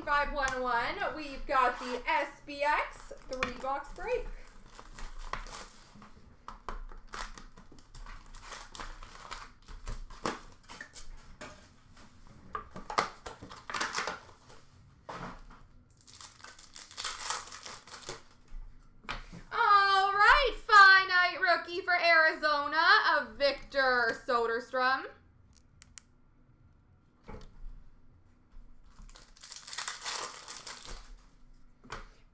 15511, we've got the SPx 3-box break. All right, finite rookie for Arizona of Victor Soderstrom.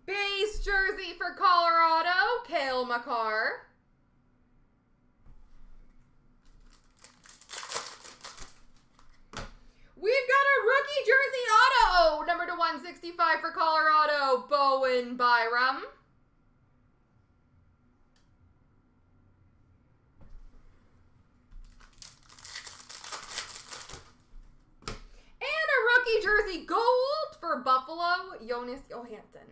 Base jersey for Colorado, Kale Makar. We've got a rookie jersey auto, number /165 for Colorado, Bowen Byram. And a rookie jersey gold for Buffalo, Jonas Johansson.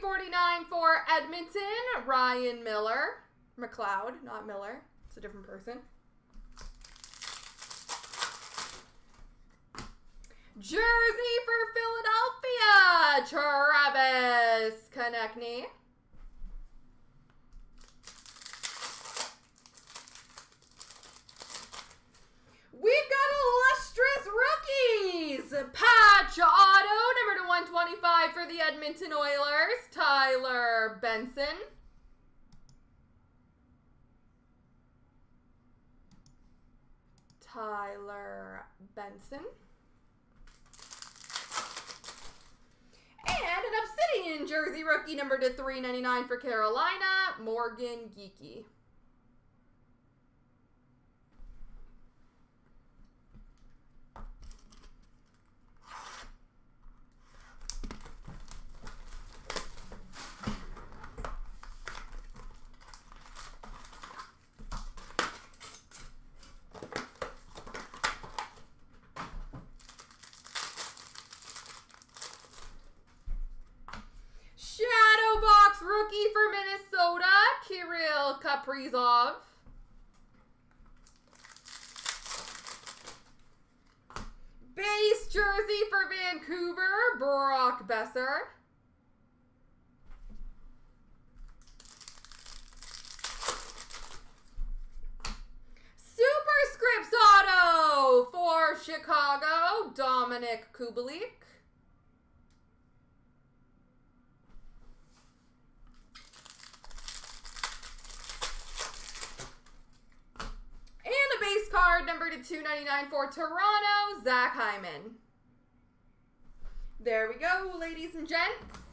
/349 for Edmonton, Ryan McLeod, not Miller. It's a different person. Jersey for Philadelphia, Travis Konecny. We've got illustrious rookies. Patch auto, number /125 for the Edmonton Oilers, Tyler Benson. And an obsidian jersey rookie, number /399 for Carolina, Morgan Geekie. For Minnesota, Kaprizov. Base jersey for Vancouver, Brock Besser. Superscripts auto for Chicago, Dominic Kubalik. Number /299 for Toronto, Zach Hyman. There we go, ladies and gents.